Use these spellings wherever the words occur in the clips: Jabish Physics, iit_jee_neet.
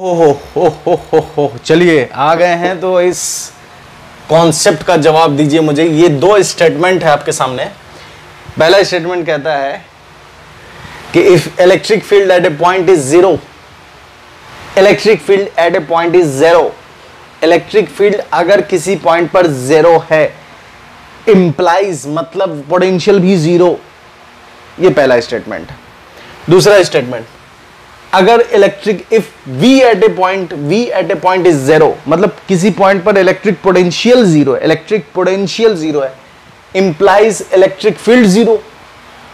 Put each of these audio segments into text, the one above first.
हो चलिए आ गए हैं तो इस कॉन्सेप्ट का जवाब दीजिए मुझे। ये दो स्टेटमेंट है आपके सामने। पहला स्टेटमेंट कहता है कि if electric field at a point is zero, electric field at a point is zero, electric field अगर किसी पॉइंट पर जीरो है, इम्प्लाइज मतलब पोटेंशियल भी जीरो। ये पहला स्टेटमेंट। दूसरा स्टेटमेंट, अगर electric if v at a point, v at a point is zero मतलब किसी पॉइंट पर इलेक्ट्रिक पोटेंशियल जीरो है, इलेक्ट्रिक पोटेंशियल जीरो है, इंप्लाइज इलेक्ट्रिक फील्ड जीरो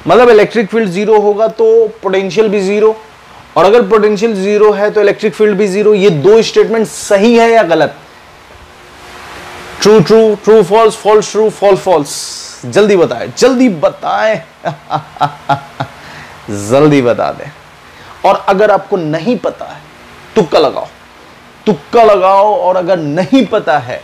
मतलब इलेक्ट्रिक फील्ड जीरो होगा तो पोटेंशियल भी जीरो, और अगर पोटेंशियल जीरो है तो इलेक्ट्रिक फील्ड भी जीरो। ये दो स्टेटमेंट सही है या गलत? True true, true false, false true, false false. जल्दी बताए, जल्दी बताए जल्दी बता दें। और अगर आपको नहीं पता है तुक्का लगाओ, तुक्का लगाओ, और अगर नहीं पता है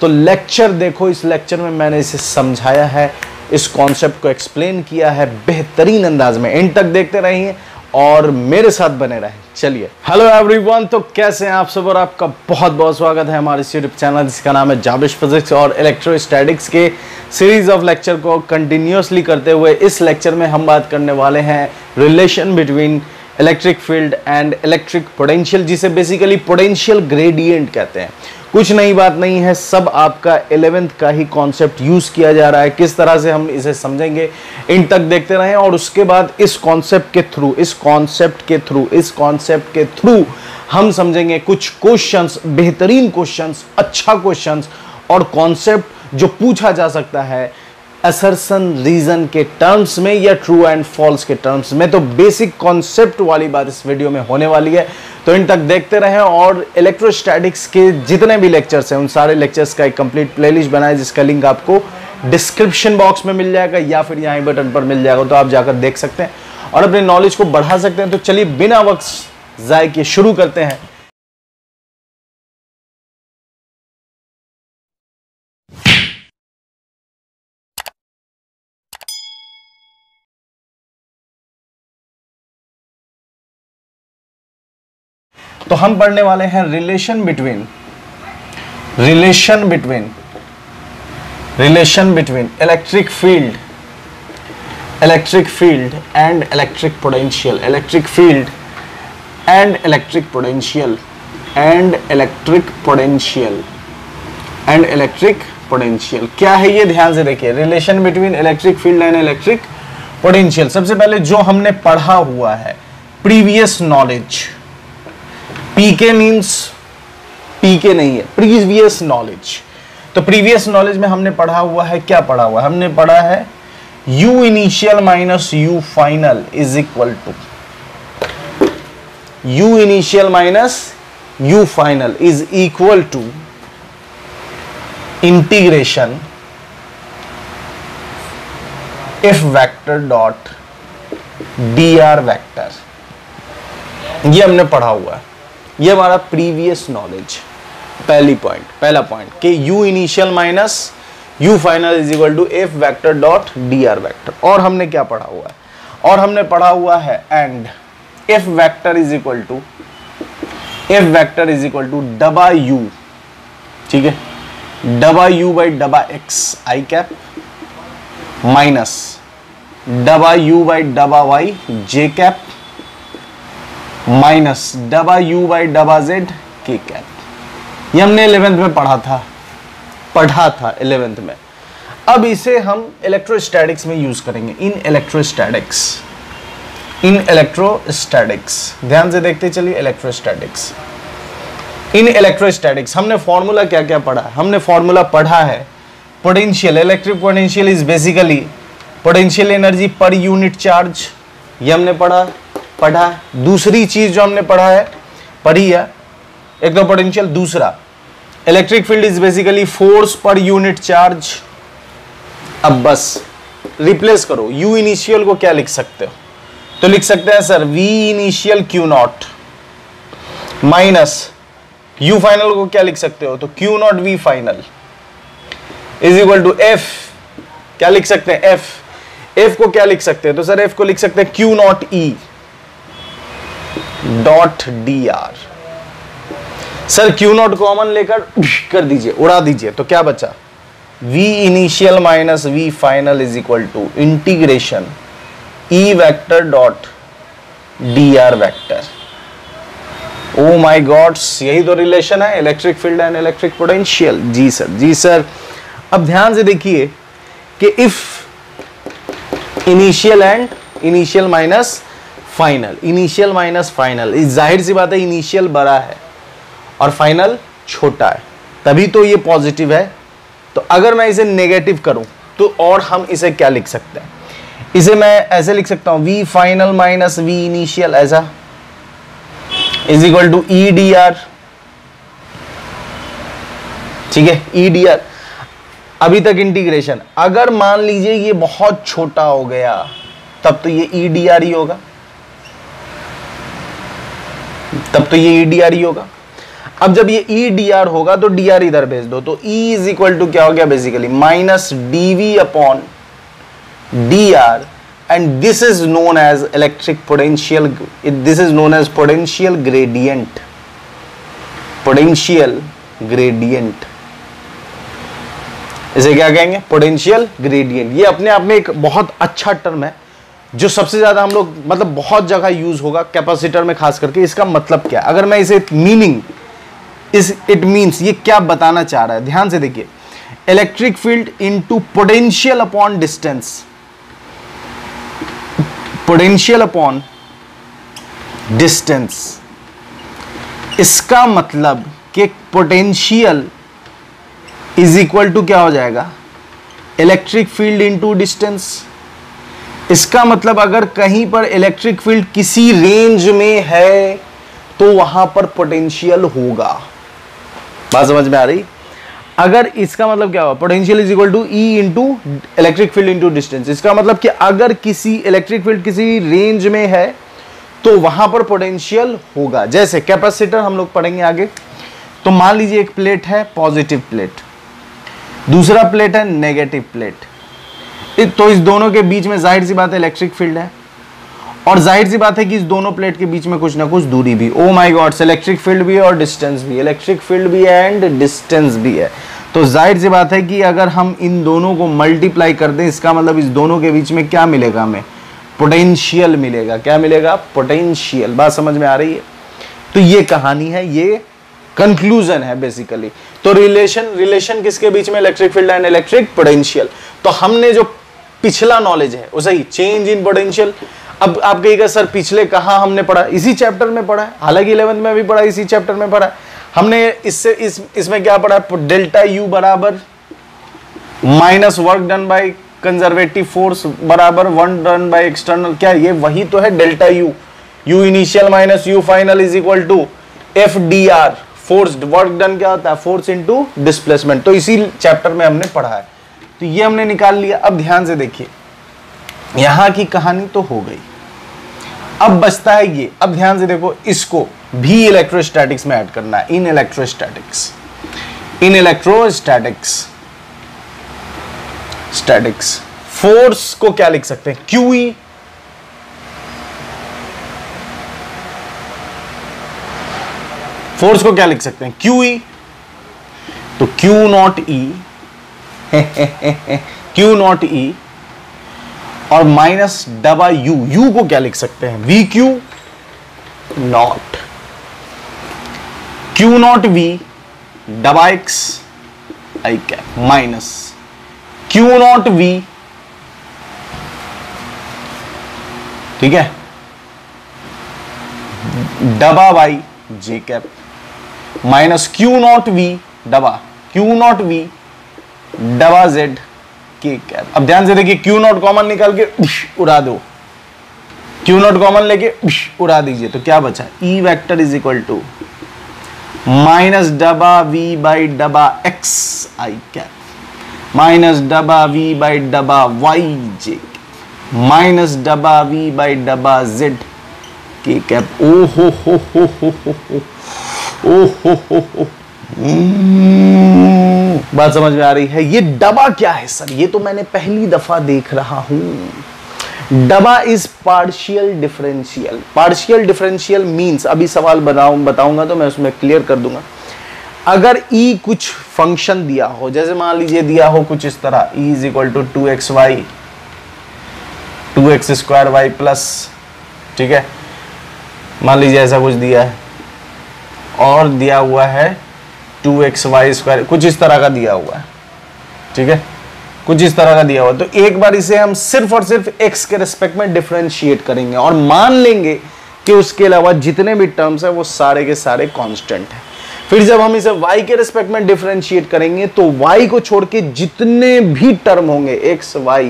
तो लेक्चर देखो। इस लेक्चर में मैंने इसे समझाया है, इस कॉन्सेप्ट को एक्सप्लेन किया है बेहतरीन अंदाज में। एंड तक देखते रहिए और मेरे साथ बने रहें। चलिए, हेलो एवरीवन, तो कैसे हैं आप सब, और आपका बहुत बहुत स्वागत है हमारे यूट्यूब चैनल जिसका नाम है जाबिश फिजिक्स। और इलेक्ट्रोस्टैटिक्स के सीरीज ऑफ लेक्चर को कंटिन्यूसली करते हुए इस लेक्चर में हम बात करने वाले हैं relation between electric field and electric potential, जिसे बेसिकली पोटेंशियल ग्रेडियंट कहते हैं। कुछ नई बात नहीं है, सब आपका 11th का ही कॉन्सेप्ट यूज़ किया जा रहा है। किस तरह से हम इसे समझेंगे, इन तक देखते रहें। और उसके बाद इस कॉन्सेप्ट के थ्रू, इस कॉन्सेप्ट के थ्रू, इस कॉन्सेप्ट के थ्रू हम समझेंगे कुछ क्वेश्चंस, बेहतरीन क्वेश्चंस, अच्छा क्वेश्चंस और कॉन्सेप्ट जो पूछा जा सकता है असर्शन रीजन के टर्म्स में या ट्रू एंड फॉल्स के टर्म्स में। तो बेसिक कॉन्सेप्ट वाली बात इस वीडियो में होने वाली है, तो इन तक देखते रहें। और इलेक्ट्रोस्टैटिक्स के जितने भी लेक्चर्स हैं उन सारे लेक्चर्स का एक कंप्लीट प्लेलिस्ट बनाए, जिसका लिंक आपको डिस्क्रिप्शन बॉक्स में मिल जाएगा या फिर यहाँ बटन पर मिल जाएगा, तो आप जाकर देख सकते हैं और अपने नॉलेज को बढ़ा सकते हैं। तो चलिए बिना वक्त जाए किए शुरू करते हैं। तो हम पढ़ने वाले हैं relation between electric field and electric potential, क्या है ये, ध्यान से देखिए। Relation between electric field and electric potential. सबसे पहले जो हमने पढ़ा हुआ है previous knowledge, PK means PK नहीं है, प्रीवियस नॉलेज। तो प्रीवियस नॉलेज में हमने पढ़ा हुआ है, क्या पढ़ा हुआ है? हमने पढ़ा है U initial minus U final is equal to, U initial minus U final is equal to integration F vector dot dr vector. ये हमने पढ़ा हुआ है, ये हमारा प्रीवियस नॉलेज। पहला पॉइंट कि u initial minus u final is equal to f vector dot dr vector. और हमने क्या पढ़ा हुआ है? और हमने पढ़ा हुआ है and f vector is equal to डबा u, ठीक है, डबा u बाई डबा x आई कैप माइनस डबा u बाई डबा y जे कैप माइनस डबा यू बाई डबा जेड के कैप। ये हमने 11th में पढ़ा था 11th में। अब इसे हम इलेक्ट्रोस्टैटिक्स में यूज करेंगे। इन इलेक्ट्रोस्टैटिक्स ध्यान से देखते चलिए। इन इलेक्ट्रोस्टैटिक्स हमने फॉर्मूला क्या पढ़ा है? हमने फॉर्मूला पढ़ा है potential, electric potential is basically potential energy per unit charge. ये हमने पढ़ा। दूसरी चीज जो हमने पढ़ी है एक तो पोटेंशियल, दूसरा electric field is basically force per unit charge. अब बस रिप्लेस करो, u इनिशियल को क्या लिख सकते हो? तो लिख सकते हैं sir v initial Q not minus u final को क्या लिख सकते हो? तो Q not v final is equal to f, क्या लिख सकते हैं f को क्या लिख सकते हैं? तो सर f को लिख सकते हैं Q not e dot D R. Sir Q not common लेकर कर दीजिए, उड़ा दीजिए, तो क्या बचा v initial minus v final is equal to integration e vector dot dr vector. Oh my gods, यही दो रिलेशन है, electric field and electric potential. जी सर, जी सर। अब ध्यान से देखिए कि if initial and initial minus final, initial minus final, जाहिर सी बात है इनिशियल बड़ा है और फाइनल छोटा है, तभी तो ये पॉजिटिव है। तो अगर मैं इसे नेगेटिव करूं तो और हम इसे क्या लिख सकते हैं, इसे मैं ऐसे लिख सकता हूं v final minus v initial ऐसा is equal to E D R, ठीक है, ई डी आर। अभी तक इंटीग्रेशन, अगर मान लीजिए ये बहुत छोटा हो गया तब तो ये ई डी आर ही होगा, तब तो ये ई डी आर ही होगा। अब जब ये ई डी आर होगा तो डी आर इधर भेज दो, तो ई इज इक्वल टू क्या हो गया basically minus D we upon D R, and this is known as electric potential, this is known as potential gradient, potential gradient. इसे क्या कहेंगे, पोटेंशियल ग्रेडियंट। ये अपने आप में एक बहुत अच्छा टर्म है जो सबसे ज्यादा हम लोग मतलब बहुत जगह यूज होगा, कैपेसिटर में खास करके। इसका मतलब क्या, अगर मैं इसे मीनिंग इस इट मीन्स ये क्या बताना चाह रहा है, ध्यान से देखिए, electric field into potential upon distance, potential upon distance. इसका मतलब कि पोटेंशियल इज इक्वल टू क्या हो जाएगा, इलेक्ट्रिक फील्ड इनटू डिस्टेंस। इसका मतलब अगर कहीं पर इलेक्ट्रिक फील्ड किसी रेंज में है तो वहां पर पोटेंशियल होगा। बात समझ में आ रही? अगर इसका मतलब क्या हुआ, potential is equal to E into electric field into distance. इसका मतलब कि अगर किसी इलेक्ट्रिक फील्ड किसी रेंज में है तो वहां पर पोटेंशियल होगा। जैसे कैपेसिटर हम लोग पढ़ेंगे आगे, तो मान लीजिए एक प्लेट है, पॉजिटिव प्लेट, दूसरा प्लेट है नेगेटिव प्लेट, तो इस दोनों के बीच में जाहिर सी बात है इलेक्ट्रिक फील्ड है, और जाहिर सी बात है कि इस दोनों प्लेट के बीच में कुछ ना कुछ दूरी भी। Oh my god, electric field भी है और डिस्टेंस भी, इलेक्ट्रिक फील्ड भी है एंड डिस्टेंस भी है। तो जाहिर सी बात है कि अगर हम इन दोनों को मल्टीप्लाई कर दें, इसका मतलब इस दोनों के बीच में क्या मिलेगा, हमें पोटेंशियल मिलेगा। क्या मिलेगा, पोटेंशियल। बात समझ में आ रही है? तो ये कहानी है, ये कंक्लूजन है बेसिकली। तो रिलेशन किसके बीच में, electric field and electric potential. तो हमने जो पिछला नॉलेज है उसे ही चेंज इन पोटेंशियल। अब आप कहिएगा सर पिछले कहाँ हमने पढ़ा, इसी चैप्टर में पढ़ा है, हालांकि 11th में भी पढ़ा, इसी चैप्टर में पढ़ा है हमने। इससे इसमें क्या पढ़ा है, डेल्टा यू बराबर minus work done by conservative force बराबर वन डन बाय एक्सटर्नल। क्या ये वही तो है, delta you, you initial minus you final is equal to F D R, force, work done क्या होता है, फोर्स इंटू डिस्प्लेसमेंट। तो इसी चैप्टर में हमने पढ़ा है, तो ये हमने निकाल लिया। अब ध्यान से देखिए, यहाँ की कहानी तो हो गई, अब बचता है ये। अब ध्यान से देखो, इसको भी इलेक्ट्रोस्टैटिक्स में ऐड करना है, in electrostatics, in electrostatics, statics. Force को क्या लिख सकते हैं, QE, फोर्स को क्या लिख सकते हैं, QE, तो Q not E Q not E, और माइनस डबा यू। यू को क्या लिख सकते हैं, we Q not, Q not we डबा x I cap minus Q not we, ठीक है, डबा Y J cap minus Q not we डबा, क्यू नॉट वी डबा जेड। अब ध्यान से देखिए, Q नॉट कॉमन निकाल के उड़ा दो, Q नॉट कॉमन लेके उड़ा दीजिए, तो क्या बचा, E vector is equal to minus डबा V बाई डबा X आई कैप माइनस डबा V बाई डबा Y जे माइनस डबा V बाई डबा Z के कैप। ओ हो हो हो हो हो हो हो हो हो। बात समझ में आ रही है? ये डबा क्या है सर, ये तो मैंने पहली दफा देख रहा हूं, डबा is partial differential. Partial differential means अभी सवाल बताऊंगा तो मैं उसमें क्लियर कर दूंगा। अगर ई कुछ फंक्शन दिया हो, जैसे मान लीजिए दिया हो कुछ इस तरह ई is equal to 2xy 2x2y plus, ठीक है, मान लीजिए ऐसा कुछ दिया है, और दिया हुआ है 2xy2 कुछ इस तरह का दिया हुआ है, ठीक है, कुछ इस तरह का दिया हुआ। तो एक बार इसे हम सिर्फ और सिर्फ x के रिस्पेक्ट में डिफरेंशिएट करेंगे और मान लेंगे कि उसके अलावा जितने भी टर्म्स हैं वो सारे के सारे कांस्टेंट हैं। फिर जब हम इसे y के रिस्पेक्ट में डिफरेंशिएट करेंगे तो y को छोड़ के जितने भी टर्म होंगे x, y,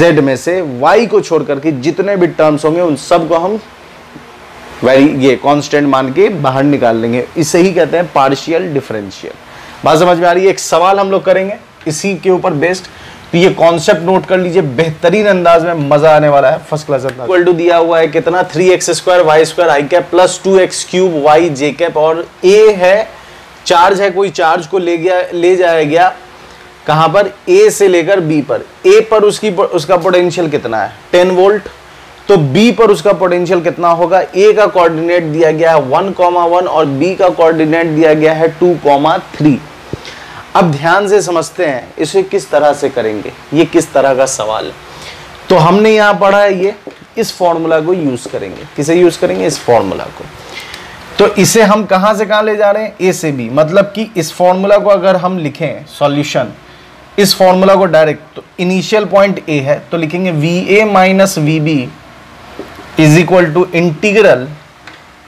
z में से y को छोड़ करके जितने भी टर्म्स होंगे उन सबको हम ये कांस्टेंट मान के बाहर निकाल लेंगे। इसे ही कहते हैं पार्शियल डिफरेंशियल। बात समझ में आ रही है? एक सवाल हम लोग करेंगे इसी के ऊपर बेस्ड। तो ये कॉन्सेप्ट नोट कर लीजिए, बेहतरीन अंदाज में मजा आने वाला है, फर्स्ट क्लास अंदाज। इक्वल टू दिया हुआ है कितना 3x2y2 i cap plus 2x3 y j cap, और a है चार्ज है, कोई चार्ज को ले गया ले जाया गया कहां पर, a से लेकर b पर। a पर उसका पोटेंशियल कितना है 10 वोल्ट, तो b पर उसका पोटेंशियल कितना होगा, a का कोऑर्डिनेट दिया गया है 1,1 और b का कोऑर्डिनेट दिया गया है 2,3। अब ध्यान से समझते हैं इसे किस तरह से करेंगे, ये किस तरह का सवाल है। तो हमने यहाँ पढ़ा है ये, इस फॉर्मूला को यूज करेंगे। किसे यूज करेंगे? इस फॉर्मूला को। तो इसे हम कहाँ से कहाँ ले जा रहे हैं, ए से बी, मतलब कि इस फॉर्मूला को अगर हम लिखें सॉल्यूशन, इस फॉर्मूला को डायरेक्ट, तो इनिशियल पॉइंट ए है तो लिखेंगे V A minus we B is equal to integral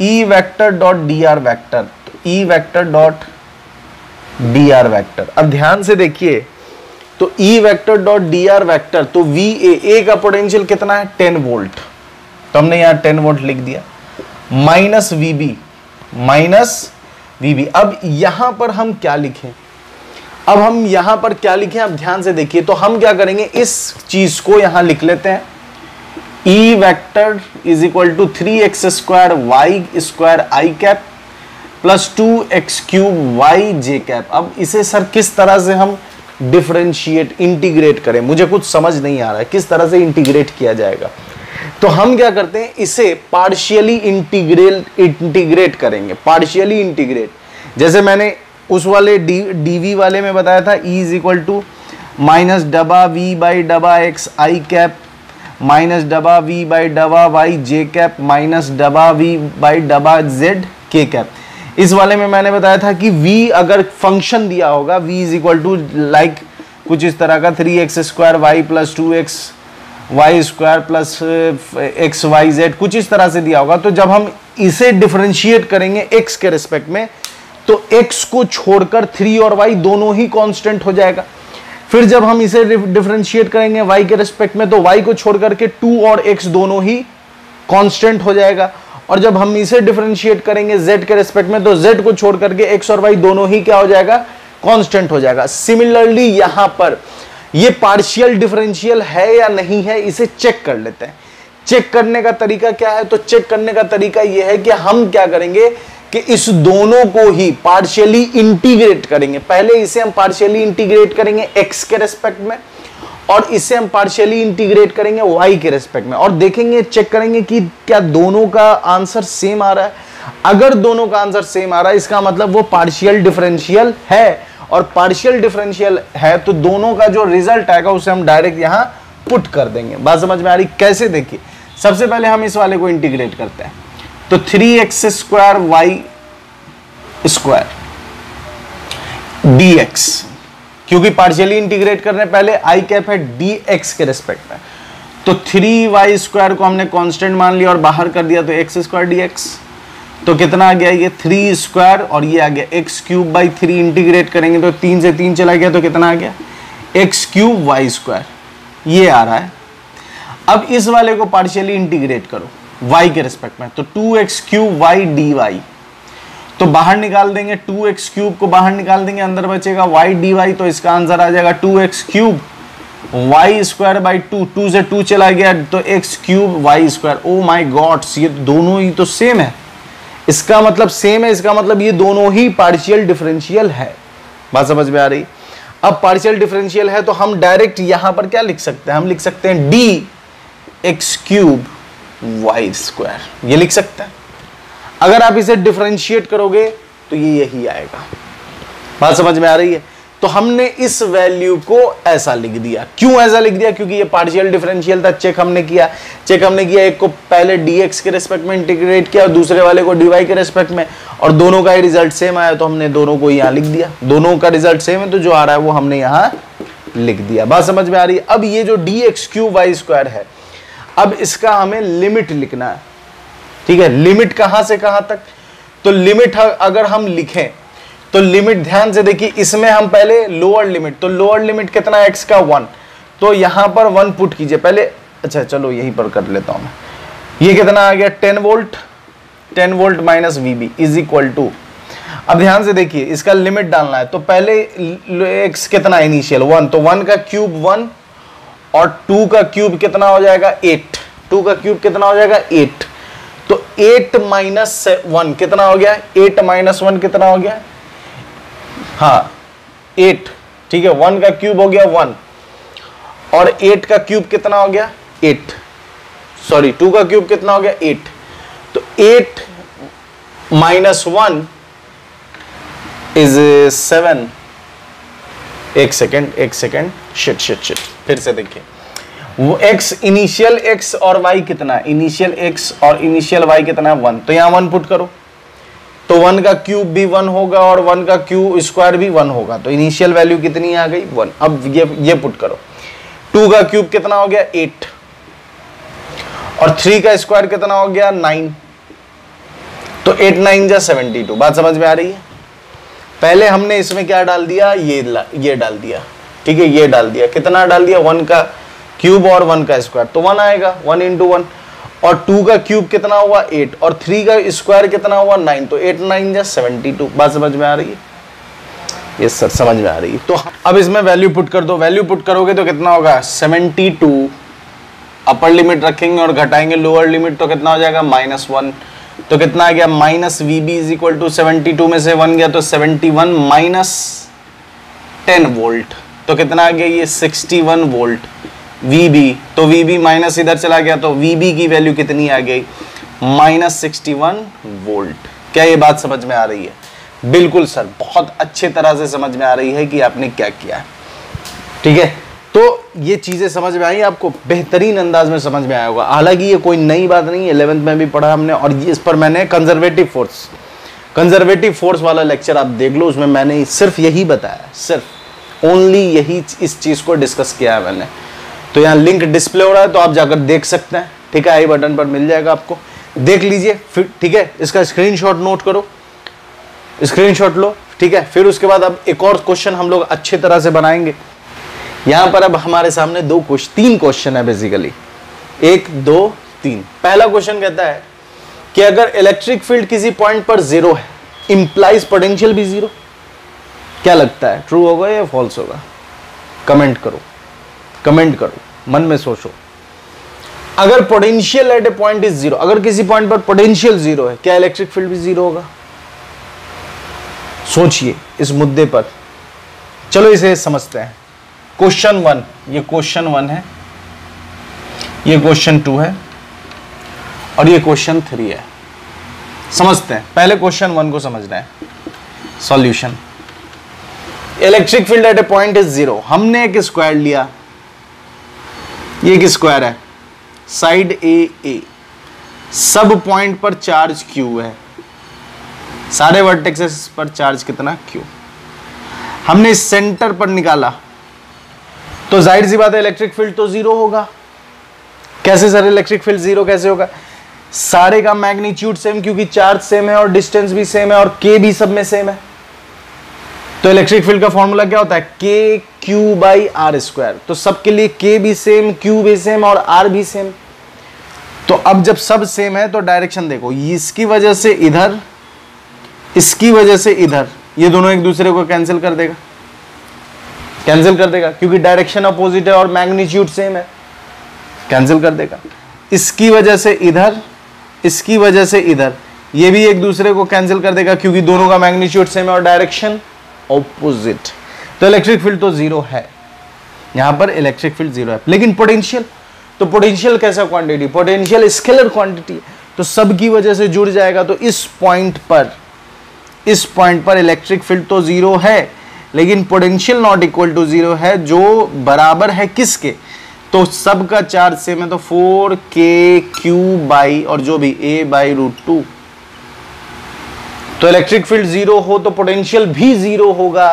E vector dot D R vector, E vector dot D R vector. अब ध्यान से देखिए तो ई vector dot D R vector, तो वी ए का पोटेंशियल कितना है 10 वोल्ट, तो हमने यहाँ 10 वोल्ट लिख दिया, माइनस वी बी अब यहाँ पर हम क्या लिखें, अब ध्यान से देखिए। तो हम क्या करेंगे, इस चीज को यहाँ लिख लेते हैं ई vector is equal to 3x2y2 i cap plus 2x3y j cap. अब इसे सर किस तरह से हम डिफरेंशिएट इंटीग्रेट करें, मुझे कुछ समझ नहीं आ रहा है किस तरह से इंटीग्रेट किया जाएगा। तो हम क्या करते हैं, इसे पार्शियली इंटीग्रेट करेंगे। पार्शियली इंटीग्रेट, जैसे मैंने उस वाले dv वाले में बताया था e is equal to minus डबा वी बाई डबा एक्स आई कैप माइनस डबा वी बाई डबा वाई जे कैप माइनस डबा वी बाई डबा जेड के कैप। इस वाले में मैंने बताया था कि v अगर फंक्शन दिया होगा v is equal to like कुछ इस तरह का 3x2y plus 2xy2 plus xyz कुछ इस तरह से दिया होगा, तो जब हम इसे डिफरेंशिएट करेंगे x के रिस्पेक्ट में तो x को छोड़कर 3 और y दोनों ही कांस्टेंट हो जाएगा। फिर जब हम इसे डिफरेंशिएट करेंगे y के रिस्पेक्ट में तो y को छोड़कर के 2 और x दोनों ही कांस्टेंट हो जाएगा, और जब हम इसे डिफरेंशिएट करेंगे z के रिस्पेक्ट में तो z को छोड़ करके x और y दोनों ही क्या हो जाएगा, कांस्टेंट हो जाएगा। सिमिलरली यहां पर ये पार्शियल डिफरेंशियल है या नहीं है, इसे चेक कर लेते हैं। चेक करने का तरीका क्या है, तो चेक करने का तरीका ये है कि हम क्या करेंगे कि इस दोनों को ही पार्शियली इंटीग्रेट करेंगे। पहले इसे हम पार्शियली इंटीग्रेट करेंगे x के रिस्पेक्ट में और इसे हम पार्शियली इंटीग्रेट करेंगे y के रिस्पेक्ट में, और देखेंगे चेक करेंगे कि क्या दोनों का आंसर सेम आ रहा है। अगर दोनों का आंसर सेम आ रहा है इसका मतलब वो पार्शियल डिफरेंशियल है, और पार्शियल डिफरेंशियल है तो दोनों का जो रिजल्ट आएगा उसे हम डायरेक्ट यहाँ पुट कर देंगे। बात समझ में आ रही? कैसे देखिए, सबसे पहले हम इस वाले को इंटीग्रेट करते हैं तो 3x2y2 dx, क्योंकि पार्शियली इंटीग्रेट करने पहले आई कैप है dx के रिस्पेक्ट में, तो 3y2 को हमने कांस्टेंट मान लिया और बाहर कर दिया तो x2 dx, तो कितना आ गया ये 3 स्क्वायर और ये आ गया x3/3। इंटीग्रेट करेंगे तो 3 से 3 चला गया तो कितना आ गया x3y2 ये आ रहा है। अब इस वाले को पार्शियली इंटीग्रेट करो y के रिस्पेक्ट में तो 2x3y dy, तो बाहर निकाल देंगे 2x3 को बाहर निकाल देंगे, अंदर बचेगा y dy, तो इसका आंसर आ जाएगा 2x3y2/2। 2 से 2 चला गया तो x3y2। ओ माय गॉड, ये दोनों ही तो सेम है, इसका मतलब सेम है, इसका मतलब ये दोनों ही पार्शियल डिफरेंशियल है। बात समझ में आ रही? अब पार्शियल डिफरेंशियल है तो हम डायरेक्ट यहां पर क्या लिख सकते हैं, हम लिख सकते हैं D x cube Y square, ये लिख सकते हैं। अगर आप इसे डिफरेंशिएट करोगे तो ये यही आएगा। बात समझ में आ रही है? तो हमने इस वैल्यू को ऐसा लिख दिया। क्यों ऐसा लिख दिया? क्योंकि ये पार्शियल डिफरेंशियल था। चेक हमने किया एक को पहले dx के रेस्पेक्ट में इंटीग्रेट किया और दूसरे वाले को dy के रेस्पेक्ट में, और दोनों का रिजल्ट सेम आया तो हमने दोनों को यहाँ लिख दिया। दोनों का रिजल्ट सेम है तो जो आ रहा है वो हमने यहाँ लिख दिया। बात समझ में आ रही है? अब ये जो dx³ y² है, अब इसका हमें लिमिट लिखना है। ठीक है, लिमिट कहाँ से कहाँ तक? तो लिमिट अगर हम लिखें तो लिमिट ध्यान से देखिए, इसमें हम पहले लोअर लिमिट, तो लोअर लिमिट कितना है x का 1, तो यहाँ पर 1 पुट कीजिए पहले। अच्छा चलो यहीं पर कर लेता हूँ मैं। ये कितना आ गया? 10 volt minus VB is equal to, अब ध्यान से देखिए इसका लिमिट डालना है तो पहले x कितना इनिशियल 1, तो 1 का क्यूब 1 और 2 का क्यूब कितना हो जाएगा 8, 2 का क्यूब कितना हो जाएगा 8, तो 8 माइनस 1 कितना हो गया, 8 माइनस 1 कितना हो गया, हाँ 8। ठीक है, 1 का क्यूब हो गया 1 और 8 का क्यूब कितना हो गया 8, सॉरी 2 का क्यूब कितना हो गया 8, तो 8 माइनस 1 इज 7। एक सेकेंड, शिट, फिर से देखिए वो x इनिशियल x और y कितना है, इनिशियल x और इनिशियल y कितना है 1, तो यहाँ 1 पुट करो तो 1 का क्यूब भी 1 होगा और 1 का क्यू स्क्वायर भी 1 होगा, तो इनिशियल वैल्यू कितनी आ गई 1। अब ये पुट करो, 2 का क्यूब कितना हो गया 8 और 3 का स्क्वायर कितना हो गया 9, तो 8×9 = 72। बात समझ में आ रही है? पहले हमने इसमें क्या डाल दिया, ये डाल दिया। ठीक है, ये डाल दिया, कितना डाल दिया 1 का क्यूब और 1 का स्क्वायर, तो 1 आएगा 1×1 और 2 का क्यूब कितना हुआ 8 और 3 का स्क्वायर कितना हुआ 9, तो 8×9 = 72। बात समझ में आ रही है? यस सर समझ में आ रही है। तो अब इसमें वैल्यू पुट कर दो। वैल्यू पुट करोगे तो कितना होगा 72, अपर लिमिट रखेंगे और घटाएंगे लोअर लिमिट तो कितना हो जाएगा -1, तो कितना आ गया -vb = 72 में से 1 गया तो 71 माइनस 10 वोल्ट, तो कितना आ गया ये 61 वोल्ट VB, तो VB माइनस इधर चला गया तो VB की वैल्यू कितनी आ गई -61 वोल्ट। क्या ये बात समझ में आ रही है? बिल्कुल सर, बहुत अच्छे तरह से समझ में आ रही है कि आपने क्या किया है। ठीक है, तो ये चीज़ें समझ में आई, आपको बेहतरीन अंदाज में समझ में आया होगा। हालांकि ये कोई नई बात नहीं है, 11th में भी पढ़ा हमने, और इस पर मैंने कंजर्वेटिव फोर्स वाला लेक्चर आप देख लो, उसमें मैंने सिर्फ यही बताया, सिर्फ ओनली यही इस चीज़ को डिस्कस किया है मैंने। तो यहाँ लिंक डिस्प्ले हो रहा है तो आप जाकर देख सकते हैं। ठीक है, आई बटन पर मिल जाएगा, आपको देख लीजिए फिर। ठीक है, इसका स्क्रीनशॉट नोट करो, स्क्रीनशॉट लो। ठीक है, फिर उसके बाद अब एक और क्वेश्चन हम लोग अच्छे तरह से बनाएंगे। यहाँ पर अब हमारे सामने तीन क्वेश्चन है बेसिकली, 1, 2, 3। पहला क्वेश्चन कहता है कि अगर इलेक्ट्रिक फील्ड किसी पॉइंट पर 0 है, इंप्लाइज पोटेंशियल भी 0। क्या लगता है, ट्रू होगा या फॉल्स होगा? कमेंट करो, मन में सोचो। अगर potential at a point is 0, अगर किसी पॉइंट पर पोटेंशियल 0 है, क्या इलेक्ट्रिक फील्ड भी 0 होगा? सोचिए इस मुद्दे पर। चलो इसे समझते हैं। क्वेश्चन 1, ये क्वेश्चन 1 है, ये क्वेश्चन 2 है और ये क्वेश्चन 3 है। समझते हैं, पहले क्वेश्चन 1 को समझना है। Solution, electric field at a point is 0। हमने एक स्क्वायर लिया, ये एक स्क्वायर है, साइड ए, सब पॉइंट पर चार्ज Q है, सारे वर्टेक्सेस पर चार्ज कितना Q। हमने सेंटर पर निकाला तो जाहिर सी बात है इलेक्ट्रिक फील्ड तो 0 होगा। कैसे सर इलेक्ट्रिक फील्ड 0 कैसे होगा? सारे का मैग्नीट्यूड सेम, क्योंकि चार्ज सेम है और डिस्टेंस भी सेम है और K भी सब में सेम है। तो इलेक्ट्रिक फील्ड का फॉर्मूला क्या होता है, KQ/R²। तो सबके लिए K भी सेम, Q भी सेम और R भी सेम। तो अब जब सब सेम है तो डायरेक्शन देखो, इसकी वजह से इधर, इसकी वजह से इधर, ये दोनों एक दूसरे को कैंसिल कर देगा क्योंकि डायरेक्शन अपोजिट है और मैग्नीट्यूड सेम है, कैंसिल कर देगा। इसकी वजह से इधर, इसकी वजह से इधर, ये भी एक दूसरे को कैंसिल कर देगा क्योंकि दोनों का मैग्नीट्यूड सेम है और डायरेक्शन ऑपोजिट। तो इलेक्ट्रिक फील्ड तो 0 है, यहां पर इलेक्ट्रिक फील्ड 0 है। लेकिन पोटेंशियल तो पोटेंशियल कैसा क्वांटिटी, पोटेंशियल स्केलर क्वांटिटी, तो सब की वजह से जुड़ जाएगा। तो इस पॉइंट पर इलेक्ट्रिक फील्ड तो जीरो है लेकिन potential not equal to zero है, जो बराबर है किसके, तो सब का चार्ज सेम है, तो 4kq बाई और जो भी a बाई √2। तो इलेक्ट्रिक फील्ड जीरो हो तो पोटेंशियल भी जीरो होगा,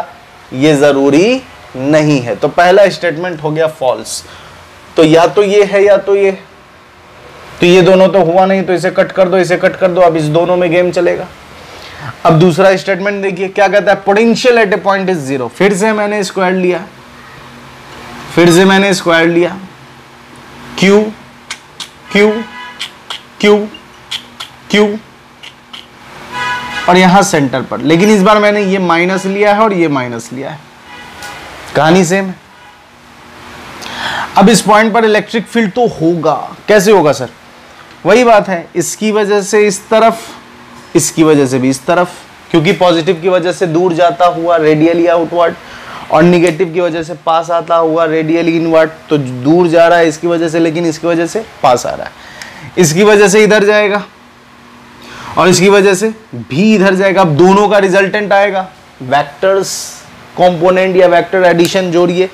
ये जरूरी नहीं है। तो पहला स्टेटमेंट हो गया फॉल्स। तो या तो ये है या तो ये, तो ये दोनों तो हुआ नहीं, तो इसे कट कर दो, इसे कट कर दो, अब इस दोनों में गेम चलेगा। अब दूसरा स्टेटमेंट देखिए क्या कहता है, potential at a point is zero. फिर से मैंने स्क्वायर लिया, क्यू क्यू क्यू क्यू और यहां सेंटर पर, लेकिन इस बार मैंने ये माइनस लिया है और ये माइनस लिया है, कहानी सेम है। अब इस पॉइंट पर इलेक्ट्रिक फील्ड तो होगा, कैसे होगा सर, वही बात है, इसकी वजह से इस तरफ, इसकी वजह से भी इस तरफ, क्योंकि पॉजिटिव की वजह से दूर जाता हुआ रेडियली आउटवर्ड और निगेटिव की वजह से पास आता हुआ रेडियली इनवर्ड। तो दूर जा रहा है इसकी वजह से, लेकिन इसकी वजह से पास आ रहा है, इसकी वजह से इधर जाएगा और इसकी वजह से भी इधर जाएगा। अब दोनों का रिजल्टेंट आएगा, वेक्टर्स कंपोनेंट या वेक्टर एडिशन जोड़िए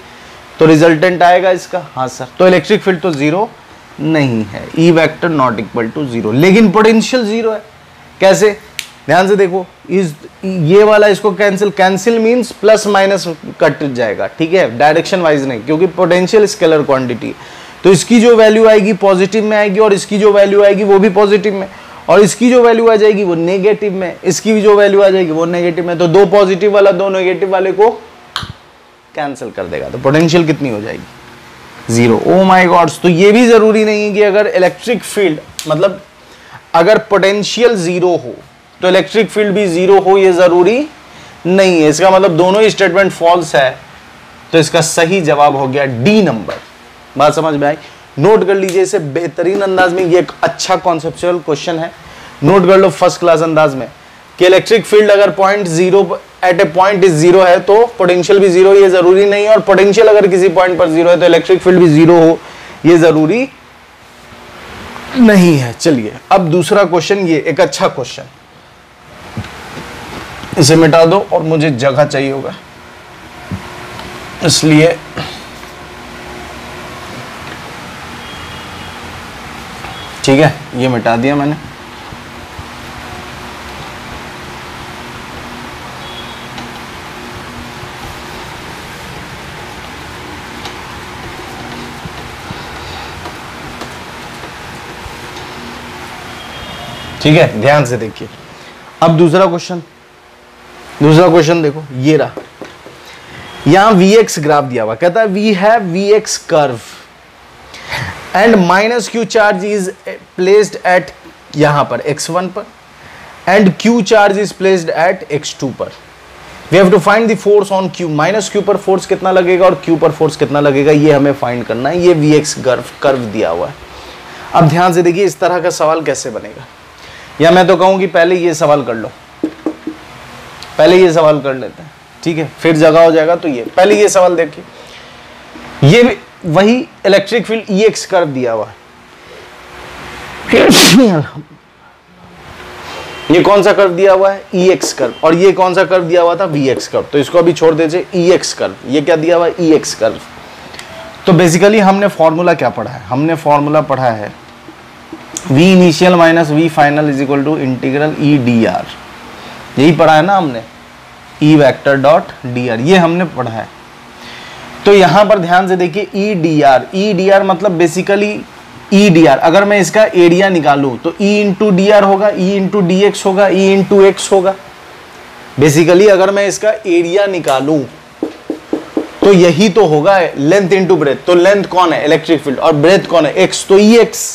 तो रिजल्टेंट आएगा इसका, हाँ सर। तो इलेक्ट्रिक फील्ड तो जीरो नहीं है, ई vector not equal to zero, लेकिन पोटेंशियल जीरो है। कैसे, ध्यान से देखो, इस ये वाला इसको cancel means plus minus cut जाएगा, ठीक है, डायरेक्शन वाइज नहीं, क्योंकि पोटेंशियल स्केलर क्वांटिटी। तो इसकी जो वैल्यू आएगी पॉजिटिव में आएगी, और इसकी जो वैल्यू आएगी वो भी पॉजिटिव में, और इसकी जो वैल्यू आ जाएगी वो नेगेटिव में, इसकी भी जो वैल्यू आ जाएगी वो नेगेटिव में। तो दो पॉजिटिव वाला दो नेगेटिव वाले को कैंसिल कर देगा, तो पोटेंशियल कितनी हो जाएगी, जीरो। O my God. तो ये भी जरूरी नहीं है कि अगर इलेक्ट्रिक फील्ड मतलब अगर पोटेंशियल जीरो हो तो इलेक्ट्रिक फील्ड भी जीरो हो, ये जरूरी नहीं है। इसका मतलब दोनों ही स्टेटमेंट फॉल्स है। तो इसका सही जवाब हो गया डी नंबर। बात समझ में आई, नोट कर लीजिए इसे बेहतरीन अंदाज में, ये एक अच्छा कॉन्सेप्चुअल क्वेश्चन है, नोट कर लो फर्स्ट क्लास अंदाज में कि इलेक्ट्रिक फील्ड अगर at a point is zero है तो पोटेंशियल भी जीरो, ये जरूरी नहीं है, और पोटेंशियल अगर किसी पॉइंट पर जीरो है तो इलेक्ट्रिक फील्ड भी जीरो हो, ये जरूरी नहीं है। चलिए अब दूसरा क्वेश्चन, ये एक अच्छा क्वेश्चन, इसे मिटा दो और मुझे जगह चाहिए होगा इसलिए। ठीक है, ये मिटा दिया मैंने। ठीक है, ध्यान से देखिए। अब दूसरा क्वेश्चन देखो, ये रहा, यहां Vx ग्राफ दिया हुआ, कहता है we have Vx curve and minus Q charge is placed at यहाँ पर x1 पर and Q charge is placed at x2 पर। We have to find the force on Q, minus Q पर force कितना लगेगा और क्यू पर force कितना लगेगा, ये हमें फाइंड करना है। ये Vx कर्व दिया हुआ है। अब ध्यान से देखिए इस तरह का सवाल कैसे बनेगा, या मैं तो कहूँ कि पहले ये सवाल कर लेते हैं, ठीक है, फिर जगह हो जाएगा। तो ये पहले ये सवाल देखिए, ये भी वही इलेक्ट्रिक फील्ड ई एक्स कर्व दिया हुआ है, ये कौन सा कर्व दिया हुआ है, ई एक्स कर्व, और ये कौन सा कर्व दिया हुआ था, वी एक्स कर्व। तो इसको अभी छोड़ दीजिए, ई एक्स कर्व, ये क्या दिया हुआ है, ई एक्स कर्व। तो बेसिकली हमने फॉर्मूला क्या पढ़ा है, हमने फॉर्मूला पढ़ा है we initial minus we final is equal to integral E D R, यही पढ़ा है ना हमने, ई वैक्टर डॉट डी आर, ये हमने पढ़ा है। तो यहाँ पर ध्यान से देखिए ई डी आर मतलब बेसिकली ई डी आर, अगर मैं इसका एरिया निकालूं तो ई इंटू डी आर होगा, ई इंटू डी एक्स होगा, ई इंटू एक्स होगा। बेसिकली अगर मैं इसका एरिया निकालूं तो यही तो होगा लेंथ इंटू ब्रेथ। तो लेंथ कौन है, इलेक्ट्रिक फील्ड, और ब्रेथ कौन है, एक्स, तो ई एक्स।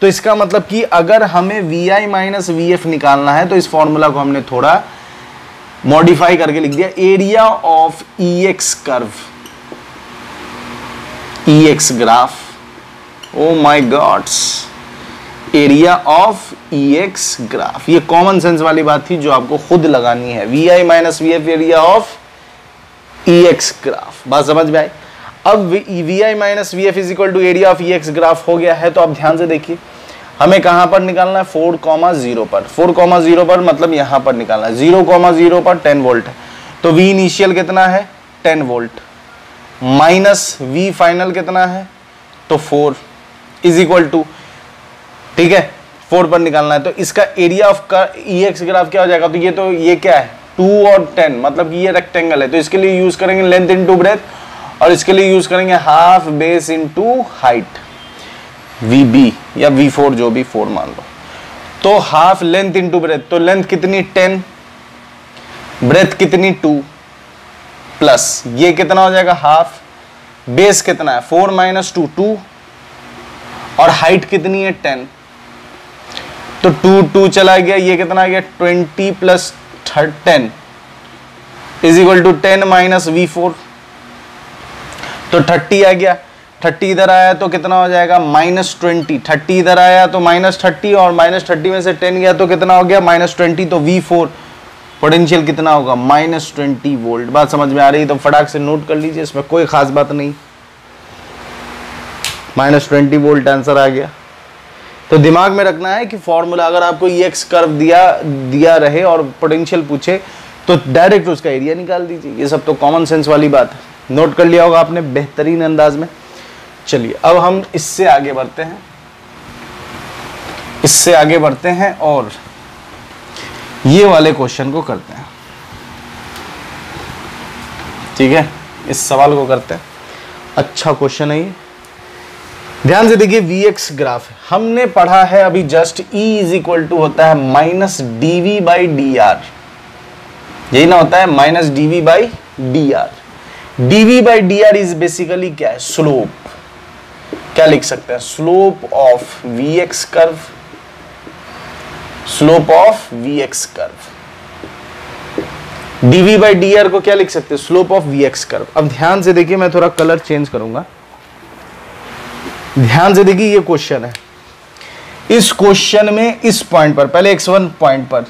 तो इसका मतलब कि अगर हमें we I minus V F निकालना है तो इस फॉर्मूला को हमने थोड़ा मॉडिफाई करके लिख दिया, area of E x curve, E x graph. Oh my gods, area of E x graph, ये कॉमन सेंस वाली बात थी जो आपको खुद लगानी है, we I minus V F area of E x graph. बात समझ में आई। अब vi minus V F is equal to area of E x graph हो गया है। तो आप ध्यान से देखिए हमें कहाँ पर निकालना है, 4,0 पर। 4,0 पर मतलब यहाँ पर निकालना है। 0,0 पर 10 वोल्ट है, तो v इनिशियल कितना है 10 वोल्ट माइनस v फाइनल कितना है तो 4 इज इक्वल टू, ठीक है 4 पर निकालना है। तो इसका एरिया ऑफ का ई एक्स ग्राफ क्या हो जाएगा, तो ये क्या है 2 और 10 मतलब ये रेक्टेंगल है। तो इसके लिए यूज करेंगे लेंथ इन टू ब्रेथ और इसके लिए यूज करेंगे half base into height VB या V4 जो भी 4 मान लो। तो हाफ लेंथ इनटू ब्रेथ, तो लेंथ कितनी 10 ब्रेथ कितनी 2 प्लस ये कितना हो जाएगा हाफ, बेस कितना है 4 माइनस 2 2 और हाइट कितनी है 10, तो 2 2 चला गया, ये कितना आ गया 20 plus 10 is equal to 10 minus V4 तो 30 आ गया। 30 इधर आया तो कितना हो जाएगा माइनस 20, 30 इधर आया तो माइनस 30 और माइनस 30 में से 10 गया तो कितना हो गया माइनस 20। तो V4 पोटेंशियल कितना होगा माइनस 20 वोल्ट। बात समझ में आ रही है तो फटाक से नोट कर लीजिए, इसमें कोई खास बात नहीं। माइनस 20 वोल्ट आंसर आ गया। तो दिमाग में रखना है कि फॉर्मूला अगर आपको ई एक्स कर्व दिया रहे और पोटेंशियल पूछे तो डायरेक्ट उसका एरिया निकाल दीजिए। ये सब तो कॉमन सेंस वाली बात है, नोट कर लिया होगा आपने बेहतरीन अंदाज में। चलिए अब हम इससे आगे बढ़ते हैं, और ये वाले क्वेश्चन को करते हैं, ठीक है इस सवाल को करते हैं। अच्छा क्वेश्चन है ये, ध्यान से देखिए Vx ग्राफ हमने पढ़ा है अभी just, E is equal to होता है minus dv by d are, यही ना होता है minus dv by d r. dv by d r is basically क्या है स्लोप, क्या लिख सकते हैं slope of Vx curve, dv by dr को क्या लिख सकते हैं स्लोप ऑफ Vx कर्व। अब ध्यान से देखिए मैं थोड़ा कलर चेंज करूंगा, ध्यान से देखिए ये क्वेश्चन है। इस क्वेश्चन में इस पॉइंट पर पहले x1 पॉइंट पर,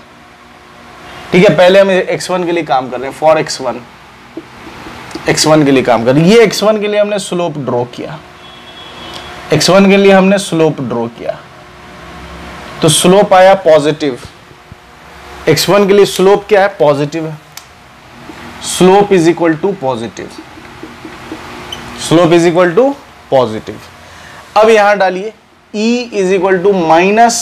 ठीक है पहले हम x1 के लिए काम कर रहे हैं, फॉर x1 के लिए काम कर रहे हैं। ये x1 के लिए हमने स्लोप ड्रॉ किया, तो स्लोप आया पॉजिटिव, x1 के लिए स्लोप क्या है पॉजिटिव है, slope is equal to positive, अब यहां डालिए e is equal to minus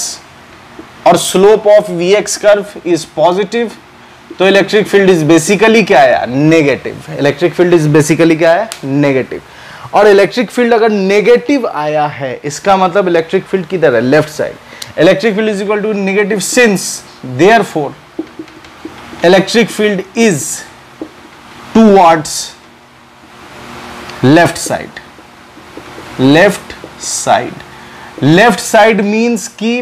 और slope of Vx curve is positive, तो इलेक्ट्रिक फील्ड इज बेसिकली क्या आया नेगेटिव, और इलेक्ट्रिक फील्ड अगर नेगेटिव आया है इसका मतलब इलेक्ट्रिक फील्ड किधर है left side. Electric field is equal to negative since therefore electric field is towards left side, means कि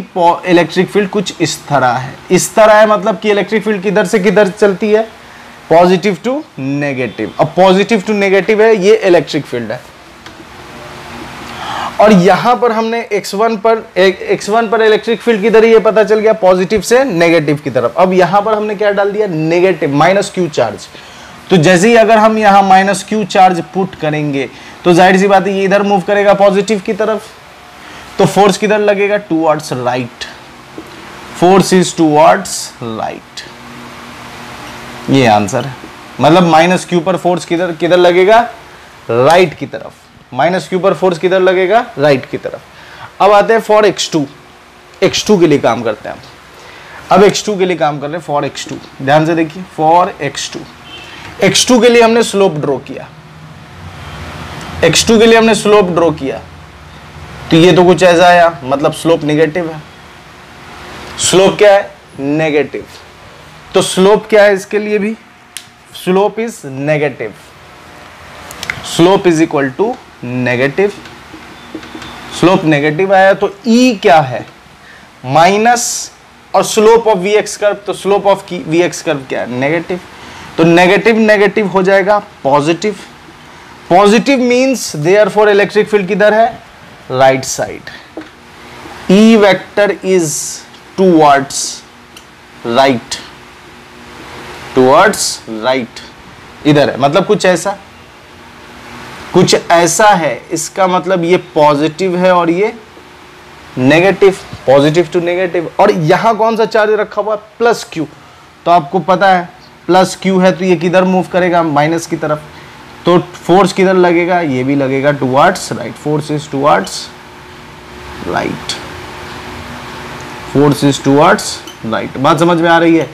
इलेक्ट्रिक फील्ड कुछ इस तरह है, मतलब कि इलेक्ट्रिक फील्ड किधर से किधर चलती है पॉजिटिव टू नेगेटिव। अब पॉजिटिव टू नेगेटिव है ये इलेक्ट्रिक फील्ड है, और यहां पर हमने x1 पर इलेक्ट्रिक फील्ड की तरह ये पता चल गया पॉजिटिव से नेगेटिव की तरफ। अब यहां पर हमने क्या डाल दिया नेगेटिव माइनस q चार्ज, तो जैसे ही अगर हम यहां माइनस q चार्ज पुट करेंगे तो जाहिर सी बात है ये इधर मूव करेगा पॉजिटिव की तरफ, तो फोर्स किधर लगेगा towards right, force is towards right, ये आंसर है। मतलब माइनस क्यू पर फोर्स किधर लगेगा राइट की तरफ, अब आते हैं फॉर x2, के लिए काम करते हैं अब x2 के लिए काम कर रहे हैं। फॉर x2 ध्यान से देखिए, फॉर x2 के लिए हमने स्लोप ड्रॉ किया, तो ये तो कुछ ऐसा आया, मतलब स्लोप नेगेटिव है, स्लोप क्या है नेगेटिव, तो स्लोप क्या है इसके लिए भी slope is negative, slope is equal to negative, slope negative आया। तो e क्या है माइनस और स्लोप ऑफ Vx कर्व, तो स्लोप ऑफ Vx कर्व क्या है नेगेटिव, तो नेगेटिव हो जाएगा positive, means therefore electric field किधर है right side, e vector is towards right, इधर है मतलब कुछ ऐसा, कुछ ऐसा है, इसका मतलब ये पॉजिटिव है और ये नेगेटिव, पॉजिटिव टू नेगेटिव। और यहाँ कौन सा चार्ज रखा हुआ है? Plus Q. तो आपको पता है प्लस क्यू है तो ये किधर मूव करेगा? माइनस की तरफ। तो फोर्स किधर लगेगा? ये भी लगेगा towards right. Force is towards right, force is towards right. बात समझ में आ रही है?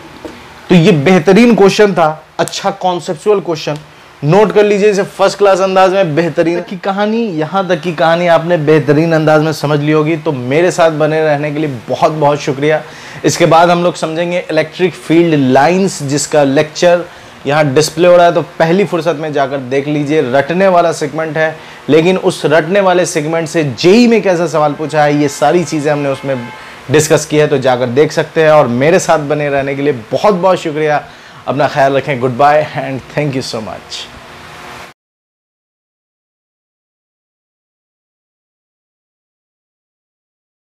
तो ये बेहतरीन क्वेश्चन था, अच्छा कॉन्सेप्चुअल क्वेश्चन, नोट कर लीजिए इसे फर्स्ट क्लास अंदाज में। बेहतरीन की कहानी, यहाँ तक की कहानी आपने बेहतरीन अंदाज में समझ ली होगी। तो मेरे साथ बने रहने के लिए बहुत बहुत शुक्रिया। इसके बाद हम लोग समझेंगे इलेक्ट्रिक फील्ड लाइंस, जिसका लेक्चर यहाँ डिस्प्ले हो रहा है, तो पहली फुर्सत में जाकर देख लीजिए। रटने वाला सेगमेंट है, लेकिन उस रटने वाले सेगमेंट से जेईई में कैसा सवाल पूछा है, ये सारी चीज़ें हमने उसमें डिस्कस की है, तो जाकर देख सकते हैं। और मेरे साथ बने रहने के लिए बहुत बहुत शुक्रिया। अपना ख्याल रखें। Goodbye and thank you so much.